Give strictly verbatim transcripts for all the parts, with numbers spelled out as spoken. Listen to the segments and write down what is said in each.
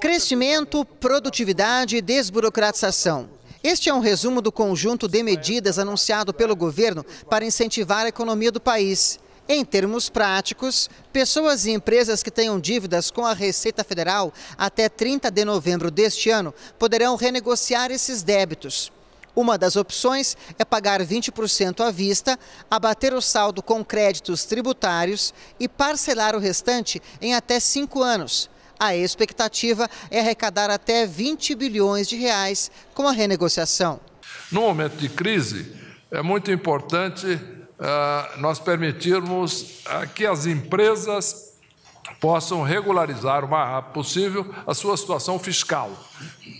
Crescimento, produtividade e desburocratização. Este é um resumo do conjunto de medidas anunciado pelo governo para incentivar a economia do país. Em termos práticos, pessoas e empresas que tenham dívidas com a Receita Federal até trinta de novembro deste ano poderão renegociar esses débitos. Uma das opções é pagar vinte por cento à vista, abater o saldo com créditos tributários e parcelar o restante em até cinco anos. A expectativa é arrecadar até vinte bilhões de reais com a renegociação. No momento de crise, é muito importante uh, nós permitirmos uh, que as empresas possam regularizar o mais rápido possível a sua situação fiscal,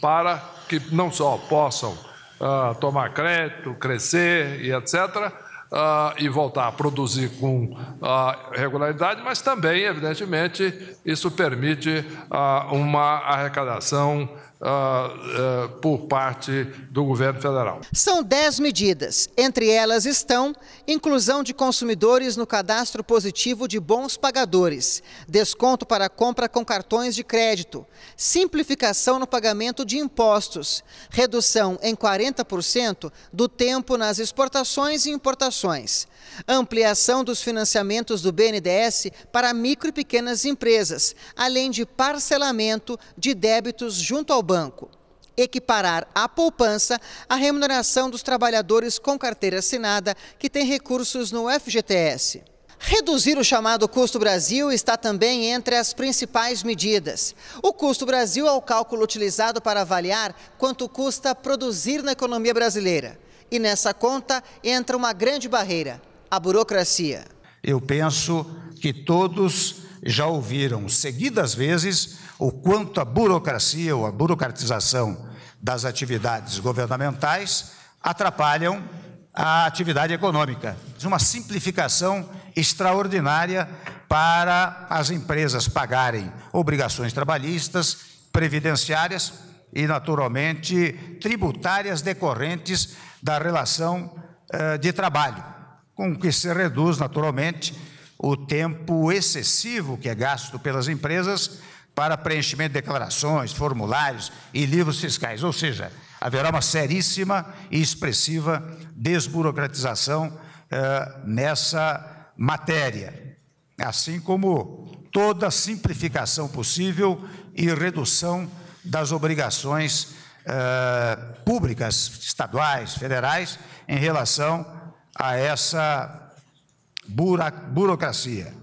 para que não só possam Uh, tomar crédito, crescer e etcétera, uh, e voltar a produzir com uh, regularidade, mas também, evidentemente, isso permite uh, uma arrecadação uh, uh, por parte do governo federal. São dez medidas. Entre elas estão inclusão de consumidores no cadastro positivo de bons pagadores, desconto para compra com cartões de crédito, simplificação no pagamento de impostos, redução em quarenta por cento do tempo nas exportações e importações, ampliação dos financiamentos do B N D E S para micro e pequenas empresas, além de parcelamento de débitos junto ao banco. Equiparar à poupança a remuneração dos trabalhadores com carteira assinada que têm recursos no F G T S. Reduzir o chamado Custo Brasil está também entre as principais medidas. O Custo Brasil é o cálculo utilizado para avaliar quanto custa produzir na economia brasileira. E nessa conta entra uma grande barreira, a burocracia. Eu penso que todos já ouviram seguidas vezes o quanto a burocracia ou a burocratização das atividades governamentais atrapalham a atividade econômica. Uma simplificação extraordinária para as empresas pagarem obrigações trabalhistas, previdenciárias e, naturalmente, tributárias decorrentes da relação eh, de trabalho, com que se reduz, naturalmente, o tempo excessivo que é gasto pelas empresas para preenchimento de declarações, formulários e livros fiscais. Ou seja, haverá uma seríssima e expressiva desburocratização eh, nessa matéria, assim como toda simplificação possível e redução das obrigações eh, públicas, estaduais, federais, em relação a essa buro- burocracia.